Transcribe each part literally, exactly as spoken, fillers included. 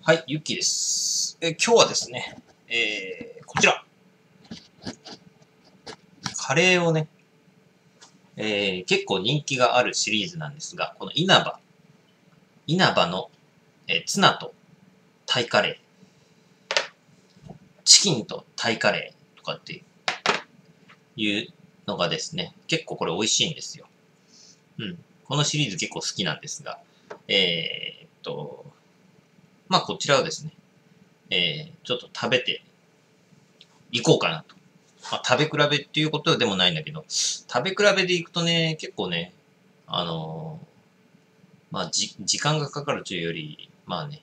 はい、ゆっきーです。え、今日はですね、えー、こちら。カレーをね、えー、結構人気があるシリーズなんですが、この稲葉。稲葉の、えー、ツナとタイカレー。チキンとタイカレーとかっていうのがですね、結構これ美味しいんですよ。うん。このシリーズ結構好きなんですが、えーっと、まあ、こちらをですね、えー、ちょっと食べていこうかなと。まあ、食べ比べっていうことでもないんだけど、食べ比べでいくとね、結構ね、あのー、まあ、じ、時間がかかるというより、まあね、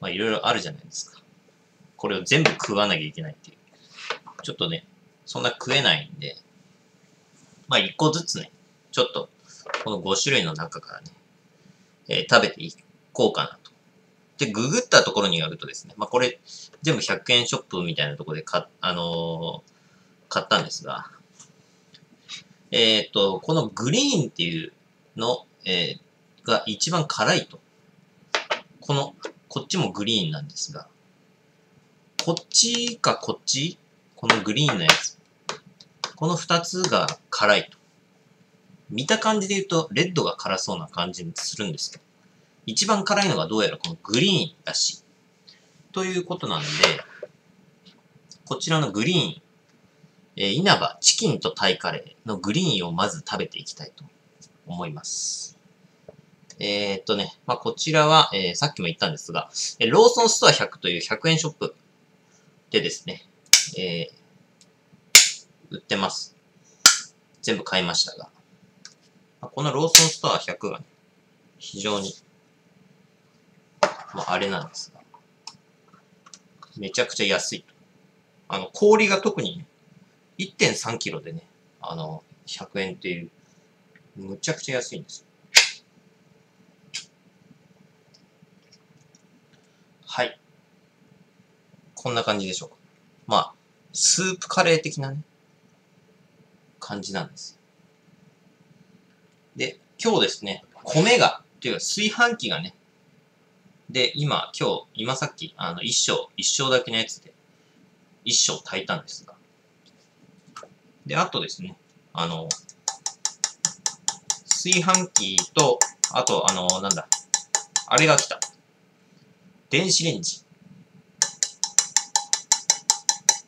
まあ、いろいろあるじゃないですか。これを全部食わなきゃいけないっていう。ちょっとね、そんな食えないんで、まあ、一個ずつね、ちょっと、このご種類の中からね、えー、食べていこうかなと。で、ググったところによるとですね、まあ、これ、全部ひゃくえんショップみたいなところで買、あのー、買ったんですが、えっと、このグリーンっていうの、えー、が一番辛いと。この、こっちもグリーンなんですが、こっちかこっち、このグリーンのやつ。この二つが辛いと。見た感じで言うと、レッドが辛そうな感じにするんですけど、一番辛いのがどうやらこのグリーンらしい。ということなんで、こちらのグリーン、えー、稲葉チキンとタイカレーのグリーンをまず食べていきたいと思います。えー、っとね、まあ、こちらは、えー、さっきも言ったんですが、えー、ローソンストアひゃくというひゃくえんショップでですね、えー、売ってます。全部買いましたが。このローソンストアひゃくが、ね、非常に、まあ、あれなんですが、めちゃくちゃ安いと。あの、氷が特に、ね、いってんさんキロでね、あの、ひゃくえんっていう、むちゃくちゃ安いんです。はい。こんな感じでしょうか。まあ、スープカレー的なね、感じなんですよ。で、今日ですね、米が、というか炊飯器がね、で、今、今日、今さっき、あの、一升、一升だけのやつで、一升炊いたんですが。で、あとですね、あの、炊飯器と、あと、あの、なんだ、あれが来た。電子レンジ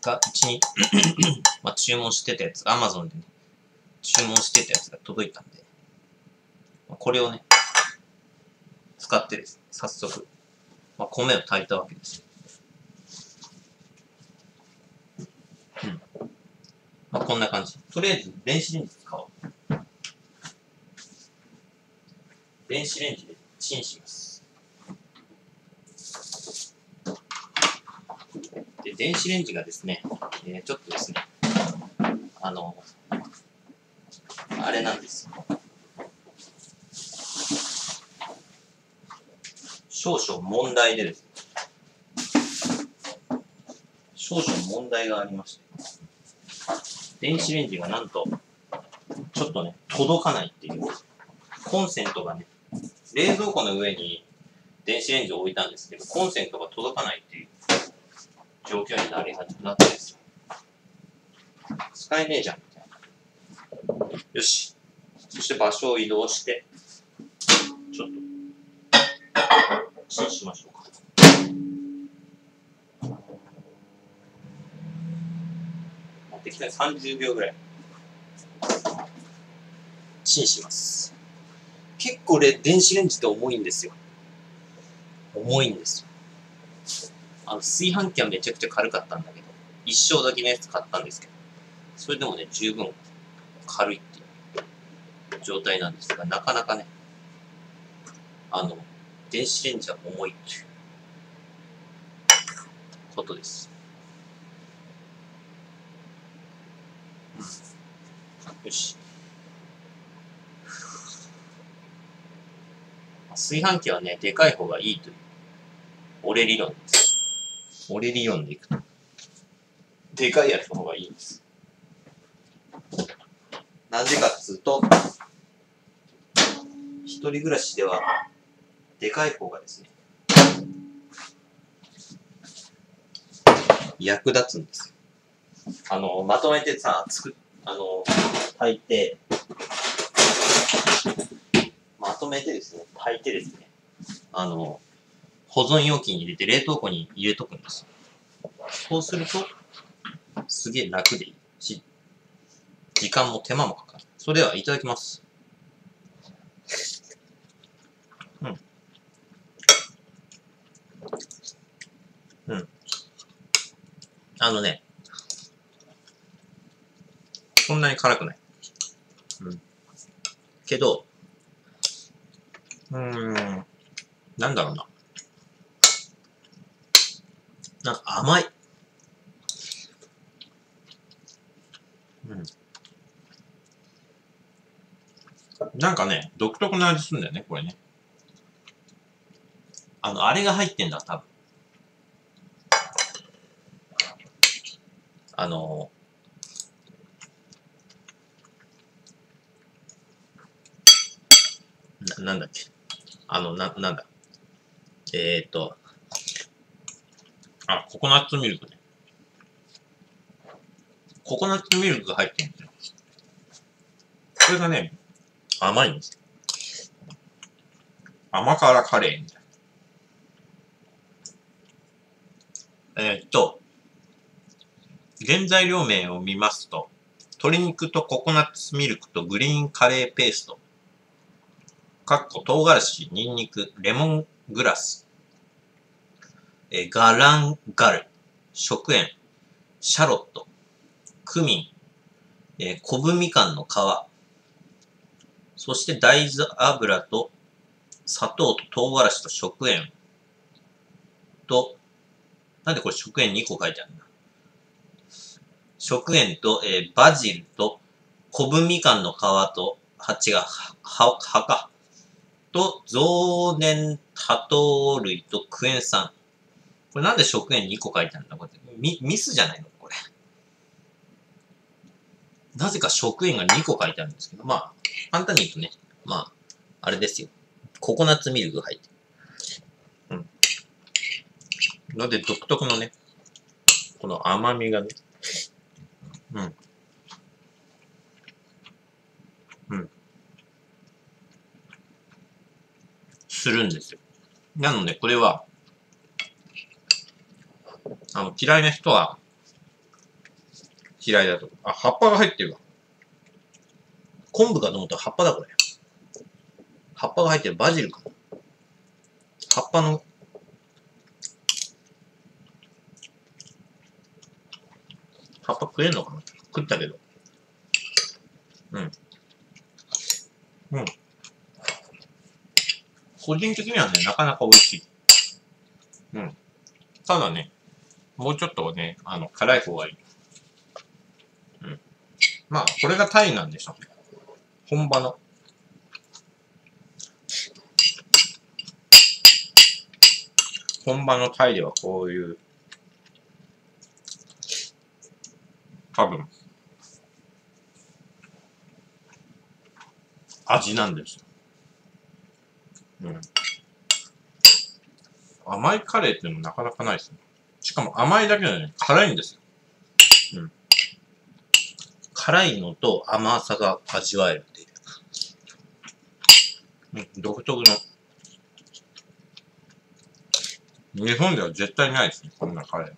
が、うちに、まあ、注文してたやつ、アマゾンでね、注文してたやつが届いたんで、これをね、使ってですね、早速、まあ、米を炊いたわけです。うん。まあ、こんな感じ。とりあえず、電子レンジ使おう。電子レンジでチンします。で、電子レンジがですね、えー、ちょっとですね、あの、あれなんですよ。少々問題でですね、少々問題がありまして、電子レンジがなんと、ちょっとね、届かないっていう、コンセントがね、冷蔵庫の上に電子レンジを置いたんですけど、コンセントが届かないっていう状況になり始めたんですよ。使えねえじゃん、みたいな。よし。そして場所を移動して、ちょっと、チンしましょうか。適当にさんじゅうびょうぐらい。チンします。結構ね、電子レンジって重いんですよ。重いんですよ。あの、炊飯器はめちゃくちゃ軽かったんだけど、一升だけのやつ買ったんですけど、それでもね、十分軽いっていう状態なんですが、なかなかね、あの、電子レンジは重いということです。うん、よし。炊飯器はね、でかい方がいいという、俺理論です。俺理論でいくと。でかいやつの方がいいんです。なぜかっつうと、一人暮らしでは、でかい方がですね、役立つんですよ。あの、まとめてさ、作っ、あの、炊いて、まとめてですね、炊いてですね、あの、保存容器に入れて冷凍庫に入れとくんですよ。そうすると、すげえ楽でいいし、時間も手間もかかる。それでは、いただきます。うん。うん。あのね、そんなに辛くない。うん。けど、うーん、なんだろうな。なんか甘い。うん。なんかね、独特な味するんだよね、これね。あの、あれが入ってんだ、多分。あのー、な、なんだっけ。あの、な、なんだ。えーっと、あ、ココナッツミルクね。ココナッツミルクが入ってるんですよ。これがね、甘いんですよ。甘辛カレーみたいな。えーっと、原材料名を見ますと、鶏肉とココナッツミルクとグリーンカレーペースト、かっこ唐辛子、ニンニク、レモングラス、えガランガル、食塩、シャロット、クミン、え昆布みかんの皮、そして大豆油と砂糖と唐辛子と食塩と、なんでこれ食塩にこ書いてあるんだ。食塩と、えー、バジルと昆布みかんの皮と蜂が葉かと増粘多糖類とクエン酸。これなんで食塩にこ書いてあるんだこれ。ミ、ミスじゃないのこれ。なぜか食塩がにこ書いてあるんですけど、まあ、簡単に言うとね、まあ、あれですよ。ココナッツミルク入ってる。うん。ので、独特のね、この甘みがね、うん。うん。するんですよ。なので、これは、あの、嫌いな人は、嫌いだと。あ、葉っぱが入ってるわ。昆布かと思ったら葉っぱだ、これ。葉っぱが入ってる。バジルか。葉っぱの、葉っぱ食えんのかな？食ったけど。うん。うん。個人的にはね、なかなか美味しい。うん。ただね、もうちょっとね、あの、辛い方がいい。うん。まあ、これがタイなんでしょうね。本場の。本場のタイではこういう、多分、味なんです。うん。甘いカレーっていうのもなかなかないですね。しかも甘いだけじゃない、辛いんですよ。うん。辛いのと甘さが味わえるっていう。うん、独特の。日本では絶対ないですね、こんなカレー。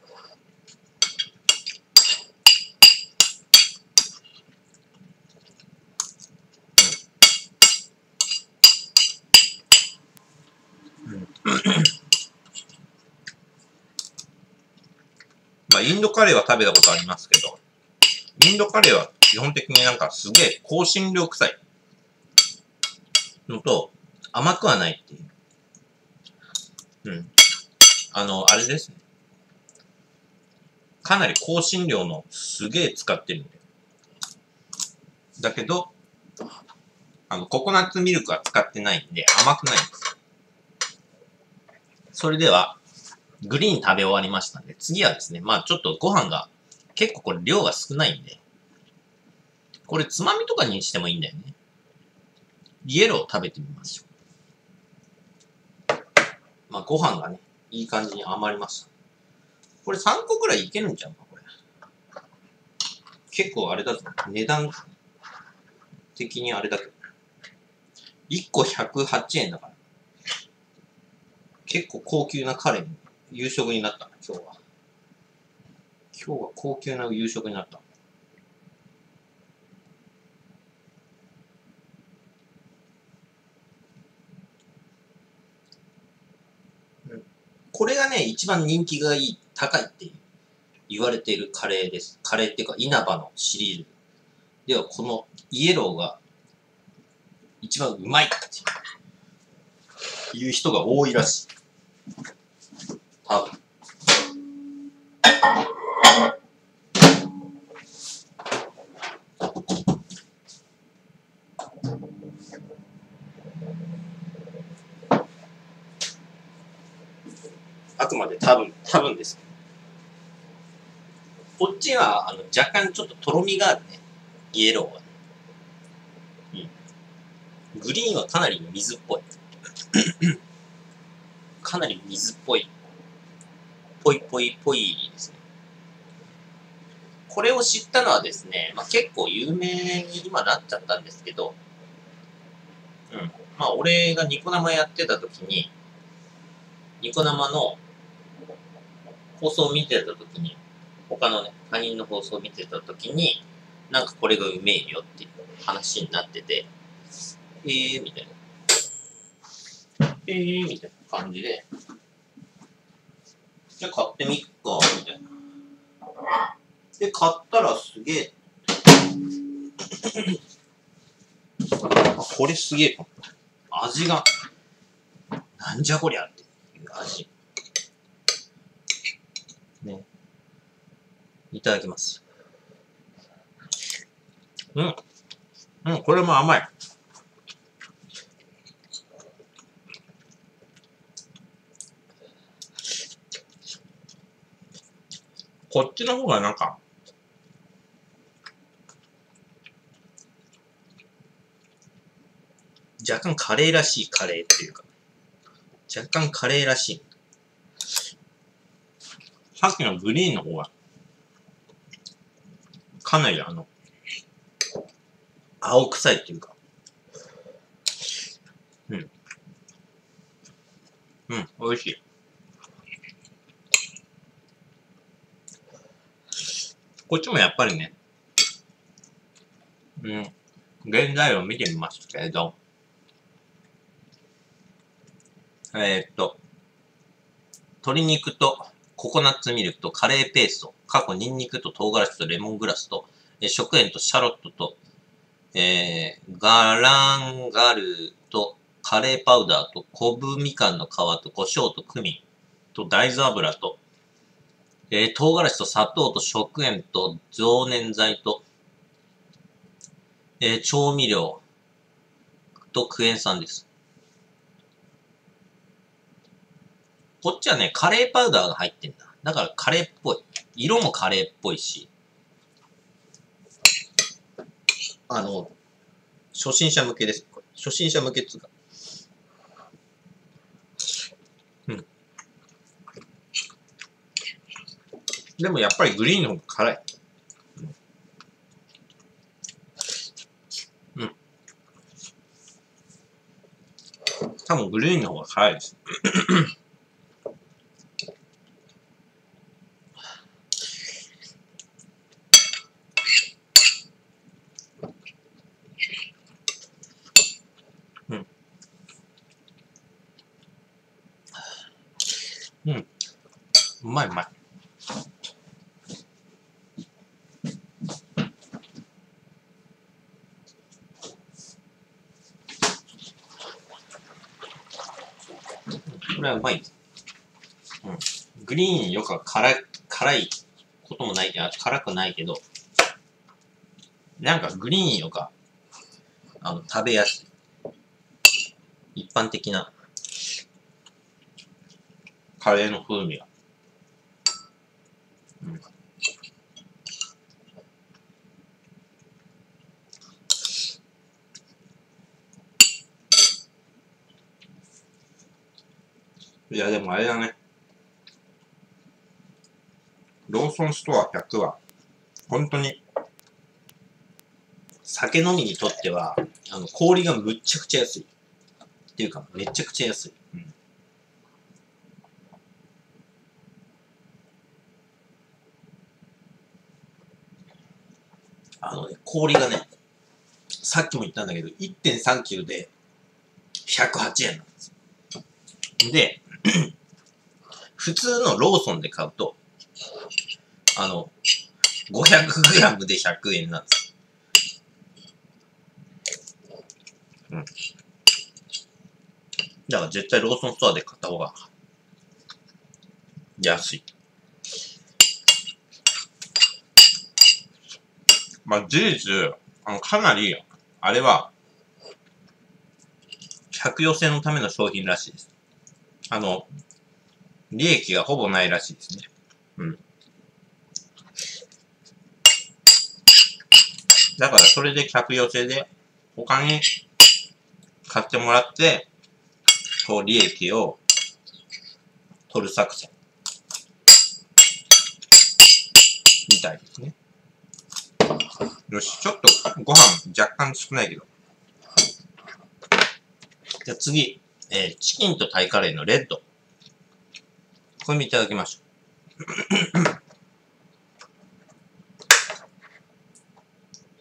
インドカレーは食べたことありますけど、インドカレーは基本的になんかすげえ香辛料臭いのと甘くはないっていう。うん。あの、あれですね。かなり香辛料のすげえ使ってるんで。だけど、あの、ココナッツミルクは使ってないんで甘くないんです。それでは、グリーン食べ終わりましたんで、次はですね、まあちょっとご飯が、結構これ量が少ないんで、これつまみとかにしてもいいんだよね。イエローを食べてみましょう。まあ、ご飯がね、いい感じに余りました。これさんこくらいいけるんちゃうか、これ。結構あれだぞ。値段的にあれだけど。いっこひゃくはちえんだから。結構高級なカレーに、夕食になったな、今日は。今日は高級な夕食になった。これがね、一番人気がいい、高いって言われているカレーです。カレーっていうか、稲葉のシリーズ。では、このイエローが一番うまいっていう人が多いらしい。多分。あくまで多分、多分ですけど。こっちは、あの、若干ちょっととろみがあるね。イエローは、ね。うん。グリーンはかなり水っぽい。かなり水っぽい。ぽいぽいぽいですね。これを知ったのはですね、まあ、結構有名に今なっちゃったんですけど、うん。まあ、俺がニコ生やってた時に、ニコ生の、放送を見てたときに、他のね、他人の放送を見てたときに、なんかこれがうめえよっていう話になってて、えーみたいな。えーみたいな感じで、じゃあ買ってみっか、みたいな。で、買ったらすげえ。これすげえ。味が、なんじゃこりゃっていう味。ね、いただきます。うん。うん、これも甘い。こっちの方がなんか、若干カレーらしいカレーっていうか、若干カレーらしい。さっきのグリーンの方が、かなりあの、青臭いっていうか、うん。うん、美味しい。こっちもやっぱりね、うん、原材料見てみましたけれど、えーっと、鶏肉と、ココナッツミルクとカレーペースト、過去ニンニクと唐辛子とレモングラスと、えー、食塩とシャロットと、えー、ガランガルとカレーパウダーと昆布みかんの皮と胡椒とクミンと大豆油と、えー、唐辛子と砂糖と食塩と増粘剤と、えー、調味料とクエン酸です。こっちはね、カレーパウダーが入ってんだ。だからカレーっぽい。色もカレーっぽいし。あの、初心者向けです。これ初心者向けっつうか。うん。でもやっぱりグリーンの方が辛い。うん。多分グリーンの方が辛いです。うん。うまいうまい。これはうまい。うん。グリーンよくは辛い、辛いこともないけど、辛くないけど、なんかグリーンよくは、あの、食べやすい。一般的な。カレーの風味が。うん。いや、でもあれだね。ローソンストアひゃくは、本当に、酒飲みにとっては、あの、氷がむっちゃくちゃ安い。っていうか、めちゃくちゃ安い。うん。あのね、氷がね、さっきも言ったんだけど、いってんさんキロでひゃくはちえんなんですよ。で、普通のローソンで買うと、あの、ごひゃくグラム でひゃくえんなんです。うん。だから絶対ローソンストアで買った方が安い。まあ、事実、あの、かなり、あれは、客寄せのための商品らしいです。あの、利益がほぼないらしいですね。うん。だから、それで客寄せで、他に買ってもらって、こう、利益を取る作戦。みたいですね。よし、ちょっとご飯若干少ないけど。じゃあ次、えー、チキンとタイカレーのレッド。これもいただきましょう。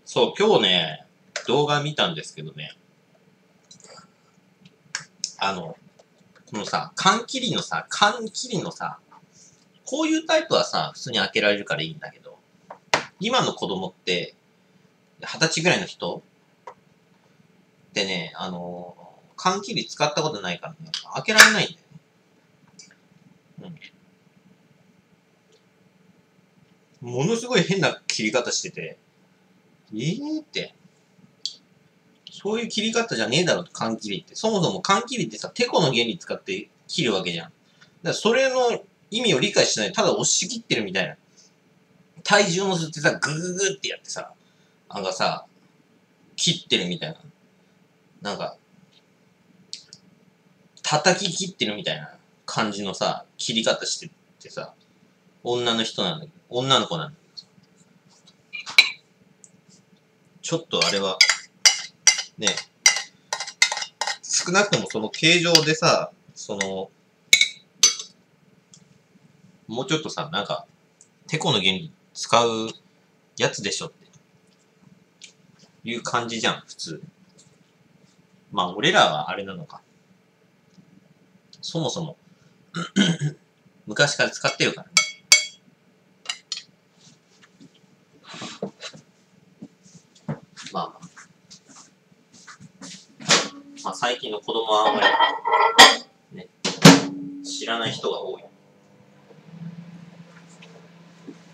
そう、今日ね、動画見たんですけどね。あの、このさ、缶切りのさ、缶切りのさ、こういうタイプはさ、普通に開けられるからいいんだけど、今の子供って、二十歳ぐらいの人ってね、あのー、缶切り使ったことないからね、開けられないんだよね。うん。ものすごい変な切り方してて、えーって、そういう切り方じゃねえだろ、缶切りって。そもそも缶切りってさ、テコの原理使って切るわけじゃん。だからそれの意味を理解しないで、ただ押し切ってるみたいな。体重乗せてさ、グーグーってやってさ、なんかさ、切ってるみたいな。なんか、叩き切ってるみたいな感じのさ、切り方してってさ、女の人なんだけど、女の子なんだけど。ちょっとあれは、ね、少なくともその形状でさ、その、もうちょっとさ、なんか、テコの原理使うやつでしょっていう感じじゃん、普通。まあ、俺らはあれなのか。そもそも、昔から使ってるからね。まあまあ。まあ、最近の子供はあんまり、ね、知らない人が多い。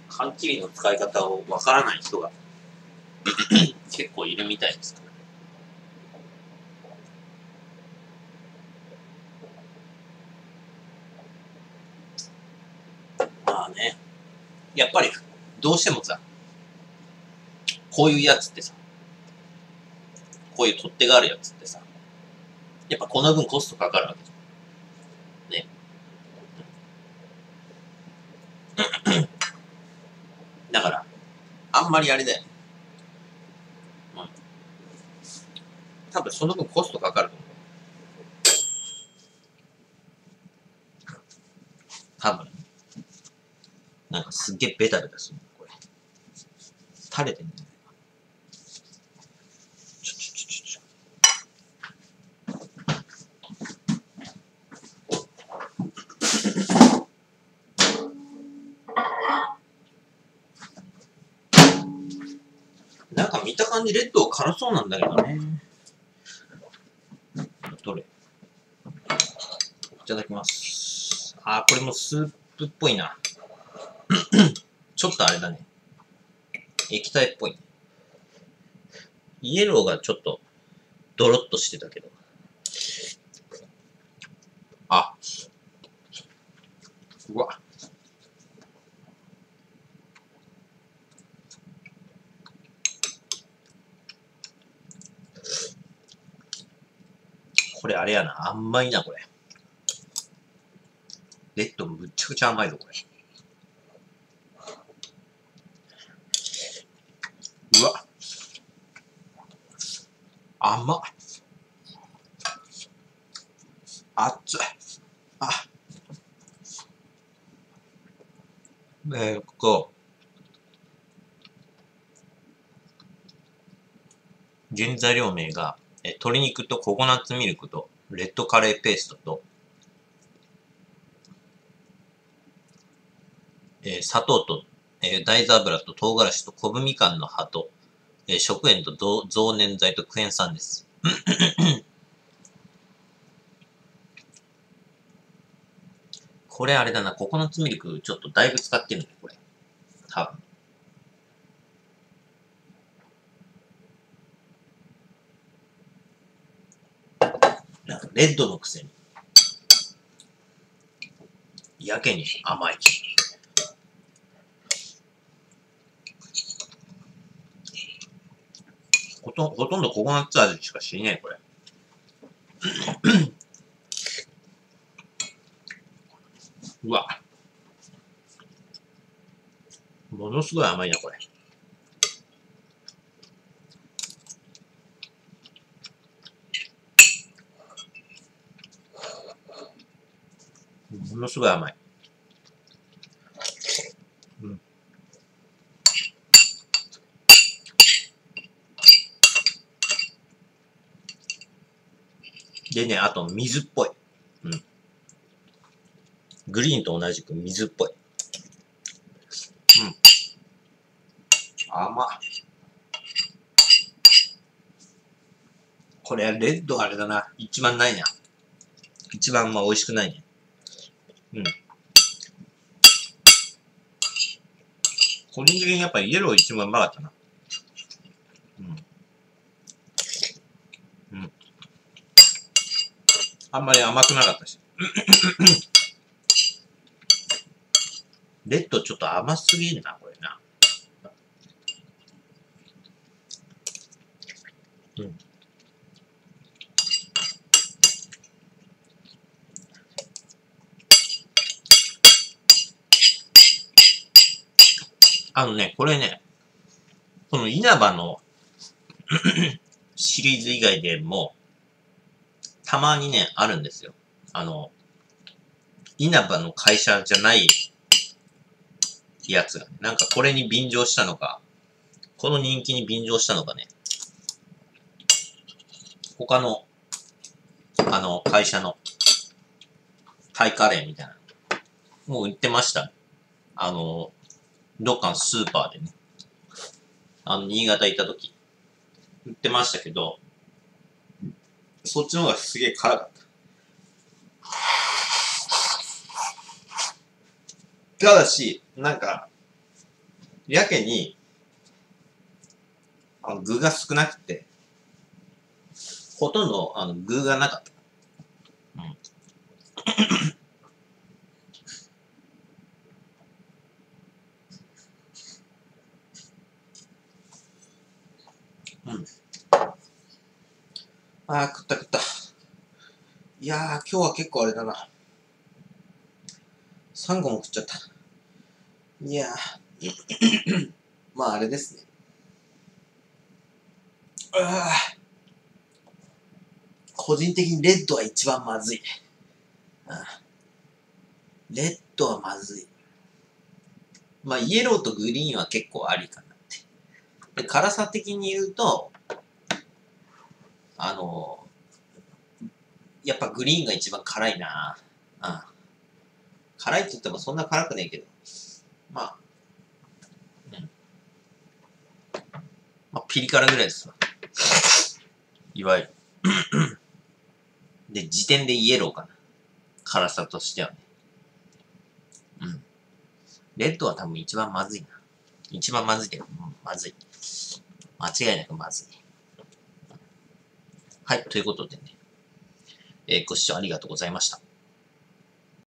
缶切りの使い方をわからない人が結構いるみたいです。まあね、やっぱりどうしてもさ、こういうやつってさ、こういう取っ手があるやつってさ、やっぱこの分コストかかるわけじゃん。ね。だから、あんまりあれだよ。うん。多分その分コストかかると思う。多分。なんかすっげえベタベタするこれ。垂れてんじゃないか。ちょちょちょちょちょ。なんか見た感じレッド辛そうなんだけどね。どれ？いただきます。あー、これもスープっぽいな。ちょっとあれだね。液体っぽい。イエローがちょっとドロッとしてたけど。あ。うわ。これあれやな。甘いな、これ。むちゃくちゃ甘いぞこれ。うわ甘っ、熱っ、あねえ、ここ原材料名がえ鶏肉とココナッツミルクとレッドカレーペーストとえー、砂糖と、えー、大豆油と唐辛子と昆布みかんの葉と、えー、食塩と増粘剤とクエン酸です。これあれだな、ココナッツミルクちょっとだいぶ使ってるね、これ。多分。なんかレッドのくせに。やけに甘い。ほと、ほとんどココナッツ味しかしねえ、これ。うわ。ものすごい甘いな、これ。ものすごい甘い。うん。でね、あと水っぽい。うん。グリーンと同じく水っぽい。うん。甘っ。これ、レッドあれだな。一番ないな。一番まあ美味しくないね。うん。個人的にやっぱイエロー一番うまかったな。あんまり甘くなかったし。レッドちょっと甘すぎるな、これな。うん。あのね、これね、この稲葉のシリーズ以外でも、たまにね、あるんですよ。あの、稲葉の会社じゃないやつが、ね、なんかこれに便乗したのか、この人気に便乗したのかね、他の、あの、会社のタイカレーみたいなの、もう売ってました。あの、どっかのスーパーでね、あの、新潟行った時、売ってましたけど、そっちの方がすげえ辛かった。ただし、なんか、やけに、あの具が少なくて、ほとんどあの具がなかった。うん、ああ、食った食った。いやー、今日は結構あれだな。サンゴも食っちゃった。いやー、まああれですね。ああ、個人的にレッドは一番まずい。ああ、レッドはまずい。まあイエローとグリーンは結構ありかなって。で、辛さ的に言うと、あのー、やっぱグリーンが一番辛いなぁ。うん。辛いって言ってもそんな辛くねえけど。まあ、うん。まあ、ピリ辛ぐらいですわ。いわゆる。で、時点でイエローかな。辛さとしてはね。うん。レッドは多分一番まずいな。一番まずいけど、うん、まずい。間違いなくまずい。はい、ということでね、えー、ご視聴ありがとうございました。